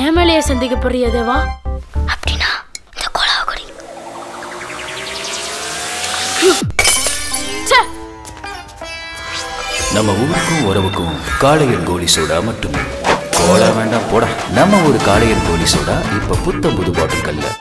என் மேலேயே சந்திக்க போறிய தேவா? அப்படின்னா இந்த கொலாகுடி நம்ம ஊருக்கும் உறவுக்கும் காளையன் கோலி சோடா மட்டுமே. கோலா வேண்டாம் போடா. நம்ம ஒரு காளையன் கோலி சோடா இப்ப புத்த புது பாட்டில் கல்ல.